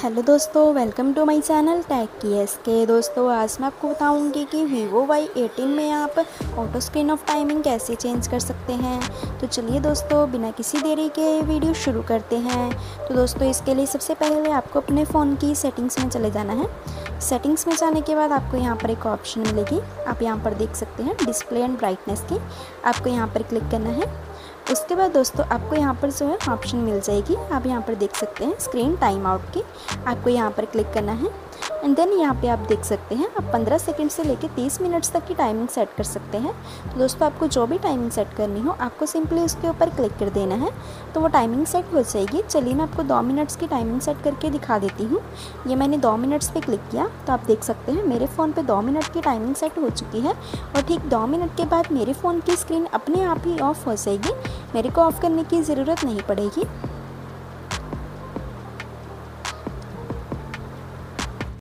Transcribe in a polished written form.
Hello दोस्तों, welcome to my channel techy S K. दोस्तों आज मैं आपको बताऊंगी कि वीवो Y18 में आप ऑटो स्क्रीन ऑफ टाइमिंग कैसे चेंज कर सकते हैं। तो चलिए दोस्तों बिना किसी देरी के वीडियो शुरू करते हैं। तो दोस्तों इसके लिए सबसे पहले आपको अपने फ़ोन की सेटिंग्स में चले जाना है। सेटिंग्स में जाने के बाद आपको यहाँ पर एक ऑप्शन मिलेगी, आप यहाँ पर देख सकते हैं डिस्प्ले एंड ब्राइटनेस की, आपको यहाँ पर क्लिक करना है। उसके बाद दोस्तों आपको यहाँ पर जो है ऑप्शन मिल जाएगी, आप यहाँ पर देख सकते हैं स्क्रीन टाइम आउट की, आपको यहाँ पर क्लिक करना है। एंड देन यहाँ पे आप देख सकते हैं आप 15 सेकंड से लेकर 30 मिनट्स तक की टाइमिंग सेट कर सकते हैं। तो दोस्तों आपको जो भी टाइमिंग सेट करनी हो आपको सिंपली उसके ऊपर क्लिक कर देना है, तो वो टाइमिंग सेट हो जाएगी। चलिए मैं आपको 2 मिनट्स की टाइमिंग सेट करके दिखा देती हूँ। ये मैंने 2 मिनट्स पे क्लिक किया तो आप देख सकते हैं मेरे फ़ोन पर 2 मिनट की टाइमिंग सेट हो चुकी है और ठीक 2 मिनट के बाद मेरे फ़ोन की स्क्रीन अपने आप ही ऑफ हो जाएगी, मेरे को ऑफ़ करने की ज़रूरत नहीं पड़ेगी।